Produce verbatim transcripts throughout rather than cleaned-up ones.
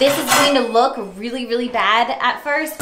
This is going to look really, really bad at first.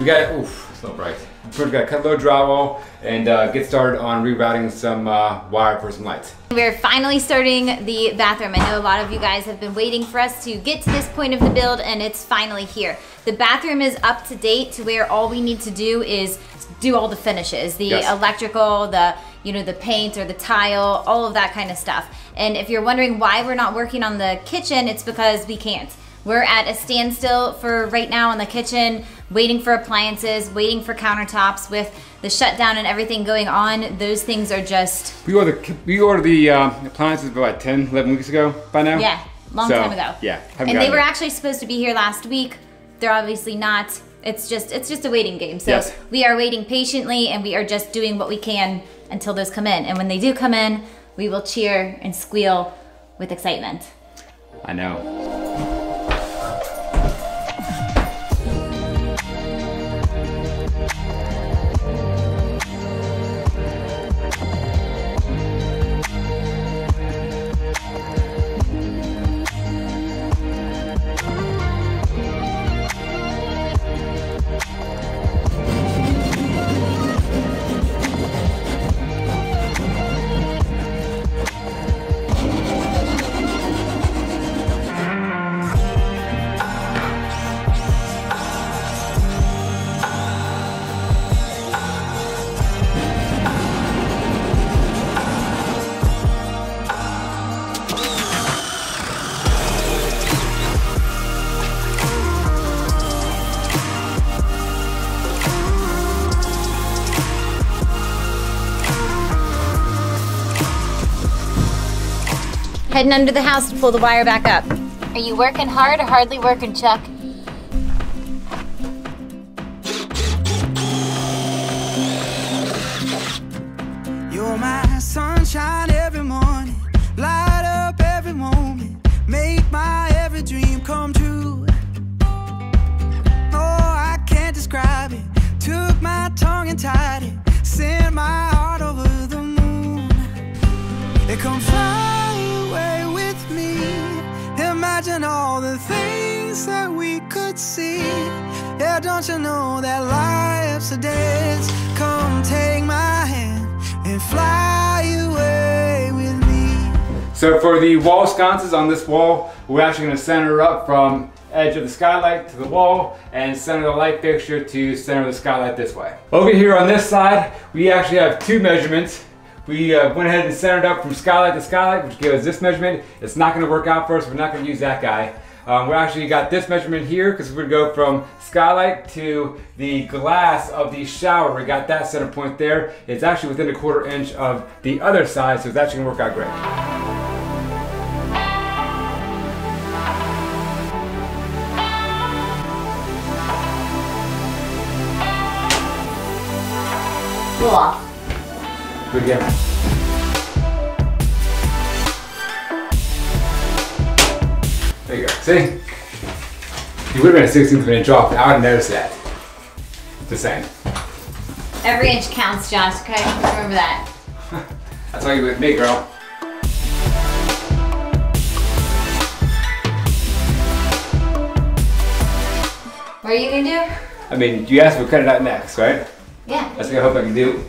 We got, oof, it's not bright. We've got to cut a little drywall and uh, get started on rerouting some uh, wire for some lights. We're finally starting the bathroom. I know a lot of you guys have been waiting for us to get to this point of the build, and it's finally here. The bathroom is up to date to where all we need to do is do all the finishes, the yes. electrical, the you know, the paint or the tile, all of that kind of stuff. And if you're wondering why we're not working on the kitchen, it's because we can't. We're at a standstill for right now in the kitchen, waiting for appliances, waiting for countertops. With the shutdown and everything going on, those things are just... We ordered the, we ordered the uh, appliances about like ten, eleven weeks ago by now. Yeah, long so, time ago. Yeah. And they were it. actually supposed to be here last week. They're obviously not. It's just, it's just a waiting game. So yes. we are waiting patiently, and we are just doing what we can until those come in. And when they do come in, we will cheer and squeal with excitement. I know. Heading under the house to pull the wire back up. Are you working hard or hardly working, Chuck? You're my sunshine every morning, light up every moment, make my every dream come true. Oh, I can't describe it, took my tongue and tied it, sent my heart over the moon. It comes fly with me, imagine all the things that we could see. Yeah, don't you know that life's a dance? Come take my hand and fly away with me. So for the wall sconces on this wall, we're actually going to center up from edge of the skylight to the wall, and center the light fixture to center the skylight this way. Over here on this side, we actually have two measurements. We uh, went ahead and centered up from skylight to skylight, which gave us this measurement. It's not going to work out for us. We're not going to use that guy. Um, we actually got this measurement here because we're going to go from skylight to the glass of the shower. We got that center point there. It's actually within a quarter inch of the other side, so it's actually going to work out great. Cool. Good game. There you go. See? You would have been a sixteenth of an inch off, I would have noticed that. It's the same. Every inch counts, Josh, okay? Remember that. That's all you with me, girl. What are you gonna do? I mean, you asked me to cut it out next, right? Yeah. That's what I hope I can do.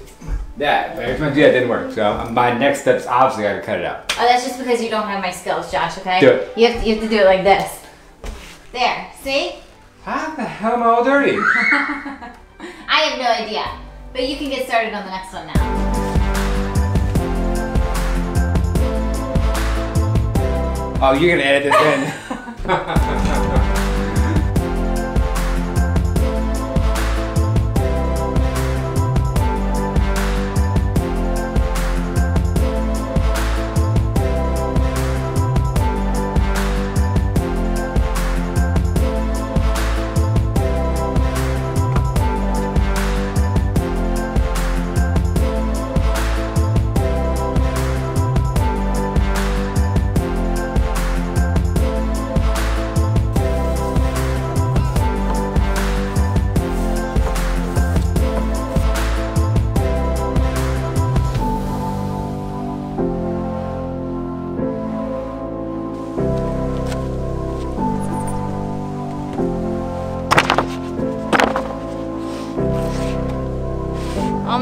Yeah, but every time I do that, it didn't work. So my next step's obviously I gotta cut it out. Oh, that's just because you don't have my skills, Josh, okay? Do it. You have to, you have to do it like this. There, see? How the hell am I all dirty? I have no idea. But you can get started on the next one now. Oh, you're gonna edit this in.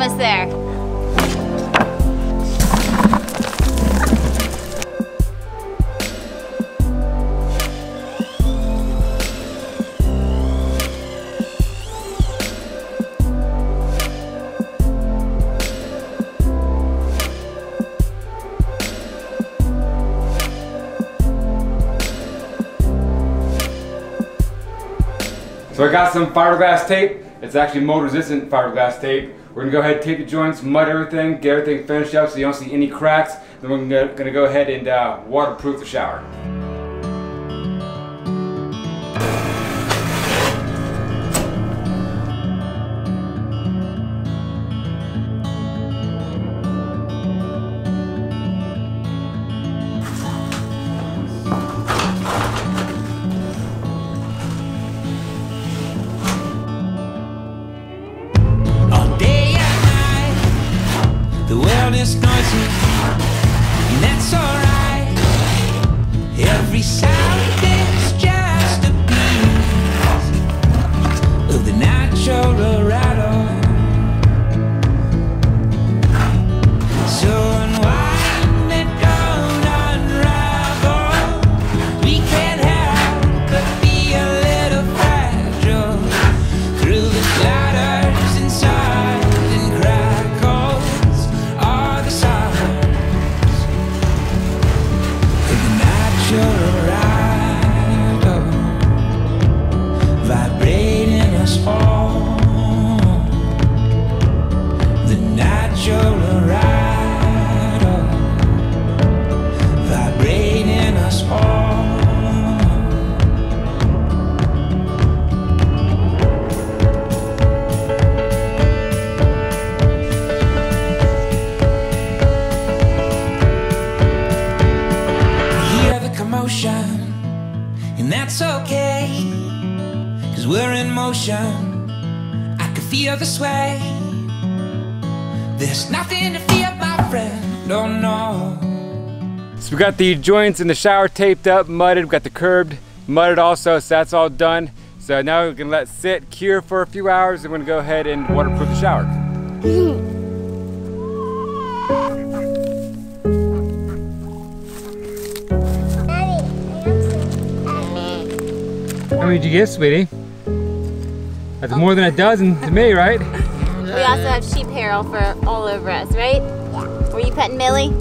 almost there. So I got some fiberglass tape. It's actually mold resistant fiberglass tape. We're gonna go ahead and tape the joints, mud everything, get everything finished up so you don't see any cracks. Then we're gonna go ahead and uh, waterproof the shower. It's noisy, and that's alright. Every sound is just a piece of the natural rattle. So unwind and don't unravel. We can't help but be a little fragile through the clatters and signs and crackles. And that's okay, cause we're in motion. I can feel the sway. There's nothing to fear, my friend, oh no. So we got the joints in the shower taped up, mudded. We got the curb mudded also, so that's all done. So now we're gonna let it sit, cure for a few hours, and we're gonna go ahead and waterproof the shower. How many did you get, sweetie? That's oh. more than a dozen to me, right? We also have sheep herald for all over us, right? Yeah. Were you petting Millie? Yeah.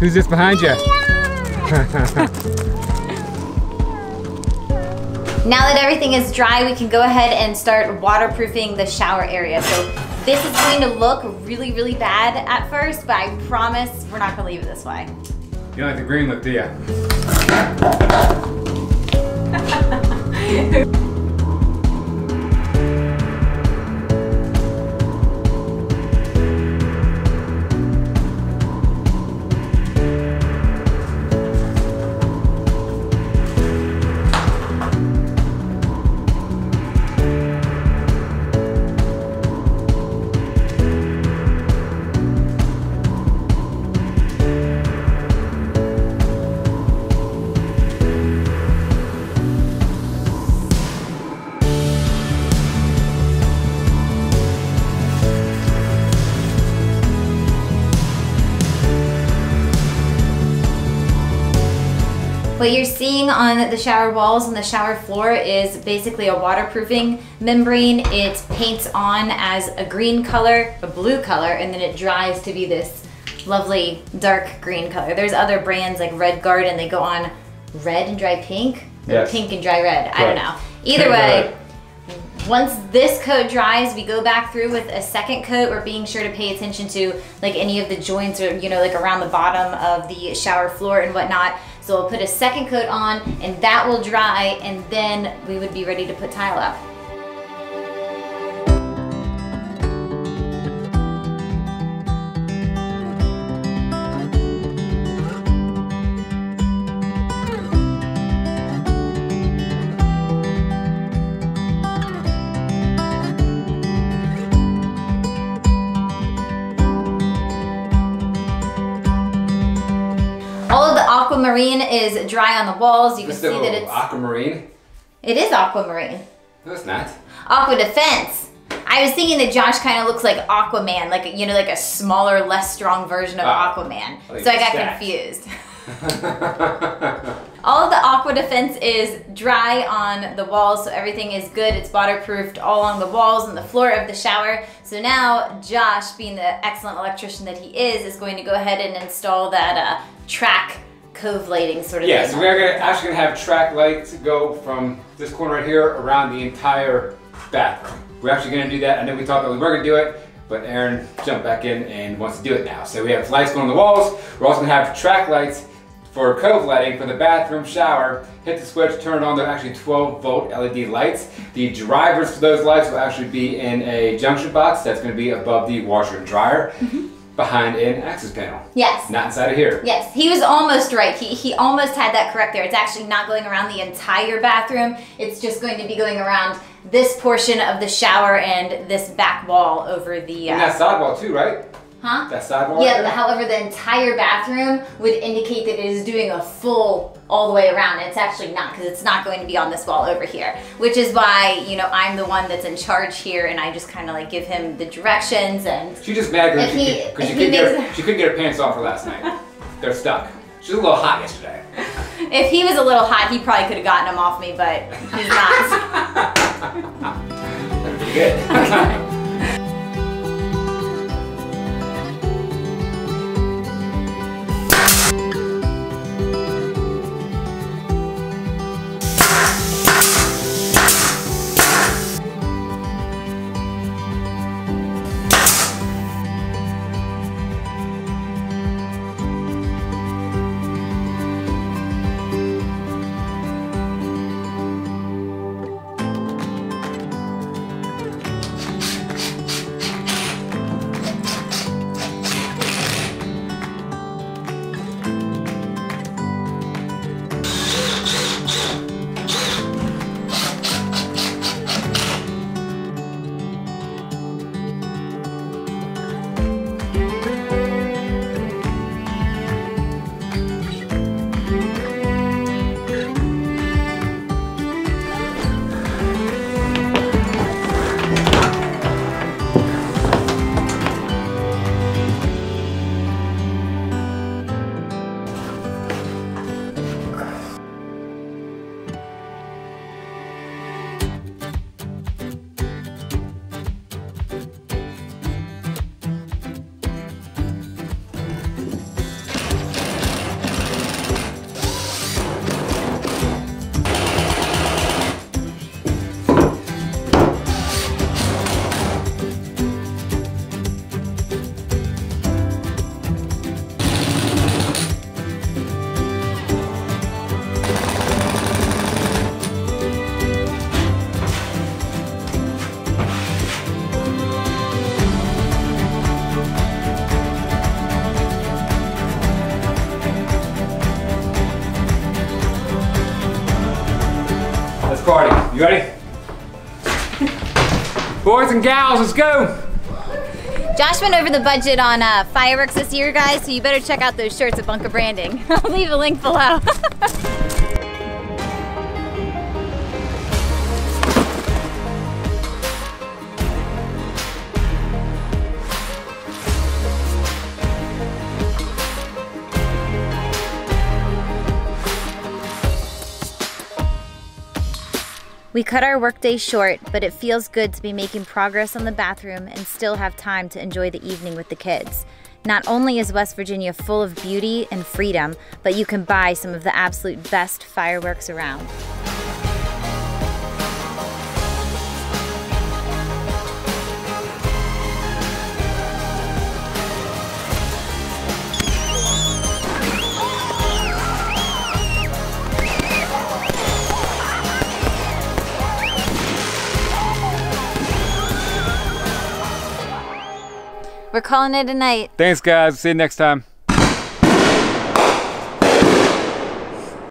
Who's this behind you? Now that everything is dry, we can go ahead and start waterproofing the shower area. So this is going to look really, really bad at first, but I promise we're not gonna leave it this way. You don't like the green look, do you? What you're seeing on the shower walls and the shower floor is basically a waterproofing membrane. It paints on as a green color, a blue color, and then it dries to be this lovely dark green color. There's other brands like RedGard, and they go on red and dry pink, or yes. pink and dry red, right. I don't know. Either way, once this coat dries, we go back through with a second coat. We're being sure to pay attention to like any of the joints or, you know, like around the bottom of the shower floor and whatnot. So we'll put a second coat on and that will dry, and then we would be ready to put tile up. Aquamarine is dry on the walls. You can see that it's aquamarine. It is aquamarine. No, it's not. Aqua Defense. I I was thinking that Josh kind of looks like Aquaman, like, you know, like a smaller, less strong version of uh, Aquaman. I like so I got stats. confused. All of the Aqua Defense is dry on the walls, so everything is good. It's waterproofed all along the walls and the floor of the shower. So now Josh, being the excellent electrician that he is, is going to go ahead and install that uh, track cove lighting sort of yeah, thing. Yeah, so we're gonna, actually going to have track lights go from this corner right here around the entire bathroom. We're actually going to do that. I know we thought that we were going to do it, but Aaron jumped back in and wants to do it now. So we have lights going on the walls. We're also going to have track lights for cove lighting for the bathroom shower. Hit the switch, turn it on. They're actually twelve volt L E D lights. The drivers for those lights will actually be in a junction box that's going to be above the washer and dryer. Mm-hmm. Behind an access panel. Yes. Not inside of here. Yes, he was almost right. He, he almost had that correct there. It's actually not going around the entire bathroom. It's just going to be going around this portion of the shower and this back wall over the- uh, And that side wall too, right? Huh? That side wall? Yeah, right, however, the entire bathroom would indicate that it is doing a full all the way around. It's actually not, because it's not going to be on this wall over here, which is why, you know, I'm the one that's in charge here, and I just kind of like give him the directions. And she just mad because she, he, could, she, couldn't get her, she couldn't get her pants off for last night. They're stuck. She was a little hot yesterday. If he was a little hot, he probably could have gotten them off me, but he's not. That's pretty good. Okay. Party. You ready? Boys and gals, let's go. Josh went over the budget on uh, fireworks this year, guys, so you better check out those shirts at Bunker Branding. I'll leave a link below. We cut our workday short, but it feels good to be making progress on the bathroom and still have time to enjoy the evening with the kids. Not only is West Virginia full of beauty and freedom, but you can buy some of the absolute best fireworks around. We're calling it a night. Thanks, guys. See you next time.